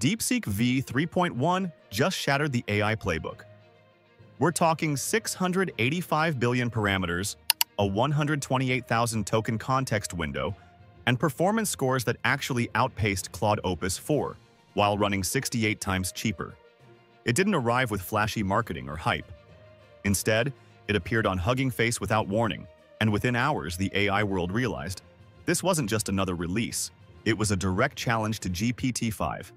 DeepSeek V3.1 just shattered the AI playbook. We're talking 685 billion parameters, a 128,000 token context window, and performance scores that actually outpaced Claude Opus 4, while running 68 times cheaper. It didn't arrive with flashy marketing or hype. Instead, it appeared on Hugging Face without warning, and within hours the AI world realized this wasn't just another release, it was a direct challenge to GPT-5.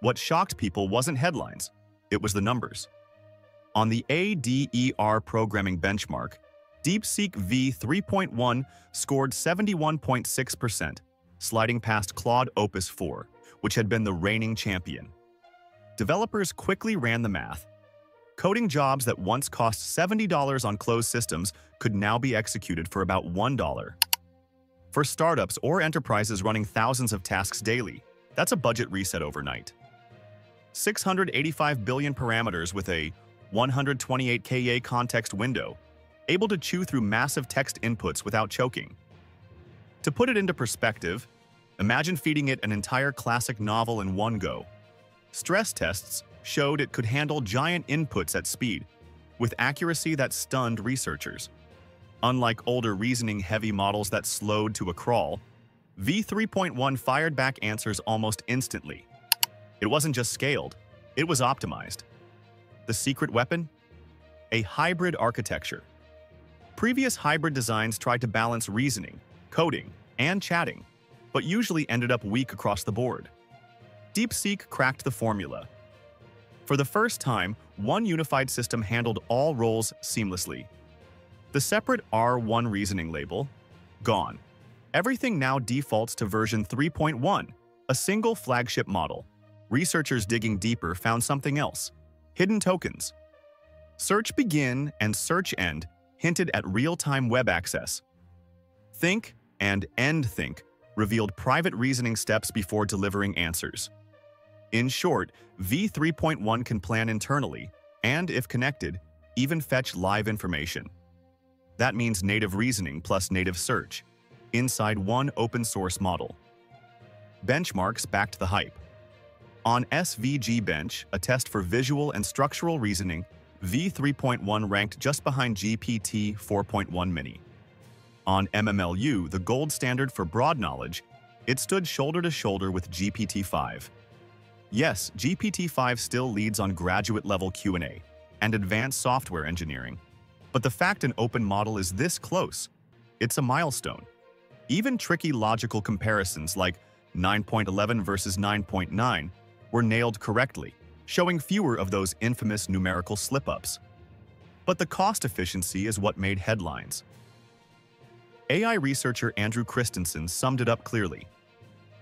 What shocked people wasn't headlines, it was the numbers. On the Aider programming benchmark, DeepSeek V3.1 scored 71.6%, sliding past Claude Opus 4, which had been the reigning champion. Developers quickly ran the math. Coding jobs that once cost $70 on closed systems could now be executed for about $1. For startups or enterprises running thousands of tasks daily, that's a budget reset overnight. 685 billion parameters with a 128K context window, able to chew through massive text inputs without choking. To put it into perspective, imagine feeding it an entire classic novel in one go. Stress tests showed it could handle giant inputs at speed, with accuracy that stunned researchers. Unlike older reasoning-heavy models that slowed to a crawl, V3.1 fired back answers almost instantly. It wasn't just scaled, it was optimized. The secret weapon? A hybrid architecture. Previous hybrid designs tried to balance reasoning, coding, and chatting, but usually ended up weak across the board. DeepSeek cracked the formula. For the first time, one unified system handled all roles seamlessly. The separate R1 reasoning label? Gone. Everything now defaults to version 3.1, a single flagship model. Researchers digging deeper found something else. Hidden tokens. Search begin and search end hinted at real-time web access. Think and end think revealed private reasoning steps before delivering answers. In short, V3.1 can plan internally and, if connected, even fetch live information. That means native reasoning plus native search inside one open-source model. Benchmarks backed the hype. On SVG Bench, a test for visual and structural reasoning, V3.1 ranked just behind GPT-4.1 Mini. On MMLU, the gold standard for broad knowledge, it stood shoulder to shoulder with GPT-5. Yes, GPT-5 still leads on graduate-level Q&A and advanced software engineering, but the fact an open model is this close, it's a milestone. Even tricky logical comparisons like 9.11 versus 9.9 were nailed correctly, showing fewer of those infamous numerical slip-ups. But the cost efficiency is what made headlines. AI researcher Andrew Christensen summed it up clearly.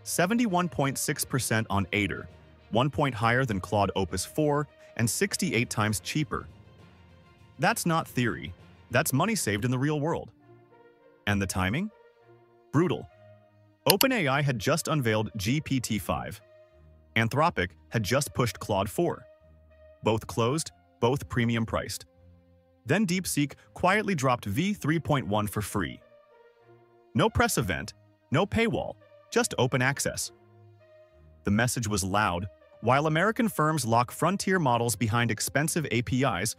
71.6% on Aider, 1 point higher than Claude Opus 4 and 68 times cheaper. That's not theory, that's money saved in the real world. And the timing? Brutal. OpenAI had just unveiled GPT-5. Anthropic had just pushed Claude 4. Both closed, both premium priced. Then DeepSeek quietly dropped V3.1 for free. No press event, no paywall, just open access. The message was loud. While American firms lock frontier models behind expensive APIs,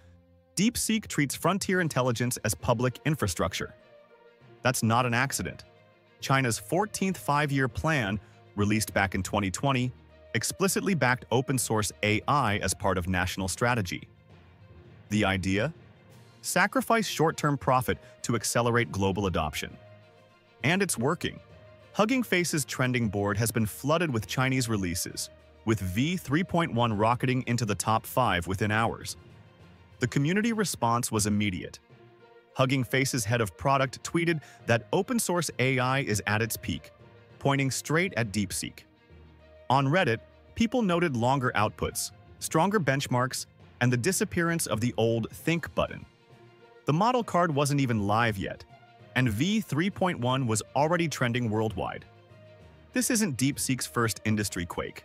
DeepSeek treats frontier intelligence as public infrastructure. That's not an accident. China's 14th five-year plan, released back in 2020, explicitly backed open-source AI as part of national strategy. The idea? Sacrifice short-term profit to accelerate global adoption. And it's working. Hugging Face's trending board has been flooded with Chinese releases, with V3.1 rocketing into the top 5 within hours. The community response was immediate. Hugging Face's head of product tweeted that open-source AI is at its peak, pointing straight at DeepSeek. On Reddit, people noted longer outputs, stronger benchmarks, and the disappearance of the old think button. The model card wasn't even live yet, and V3.1 was already trending worldwide. This isn't DeepSeek's first industry quake.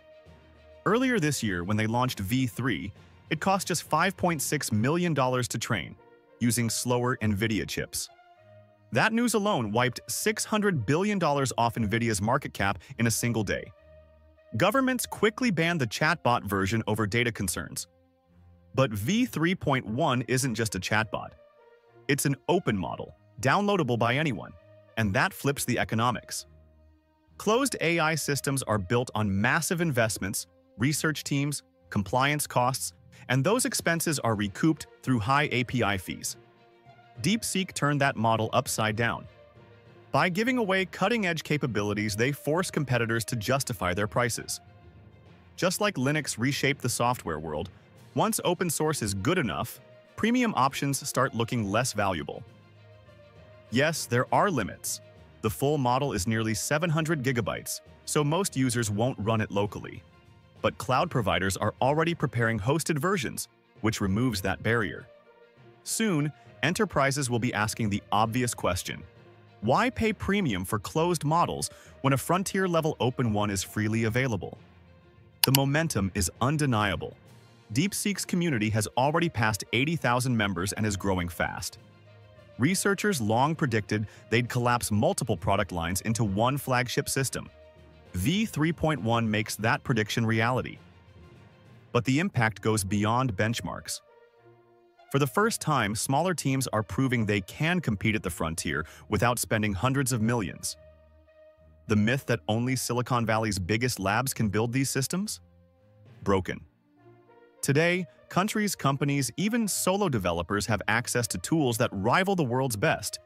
Earlier this year, when they launched V3, it cost just $5.6 million to train, using slower NVIDIA chips. That news alone wiped $600 billion off NVIDIA's market cap in a single day. Governments quickly banned the chatbot version over data concerns. But V3.1 isn't just a chatbot. It's an open model, downloadable by anyone, and that flips the economics. Closed AI systems are built on massive investments, research teams, compliance costs, and those expenses are recouped through high API fees. DeepSeek turned that model upside down. By giving away cutting-edge capabilities, they force competitors to justify their prices. Just like Linux reshaped the software world, once open source is good enough, premium options start looking less valuable. Yes, there are limits. The full model is nearly 700 gigabytes, so most users won't run it locally. But cloud providers are already preparing hosted versions, which removes that barrier. Soon, enterprises will be asking the obvious question: why pay premium for closed models when a frontier-level open one is freely available? The momentum is undeniable. DeepSeek's community has already passed 80,000 members and is growing fast. Researchers long predicted they'd collapse multiple product lines into one flagship system. V3.1 makes that prediction reality. But the impact goes beyond benchmarks. For the first time, smaller teams are proving they can compete at the frontier without spending hundreds of millions. The myth that only Silicon Valley's biggest labs can build these systems? Broken. Today, countries, companies, even solo developers have access to tools that rival the world's best,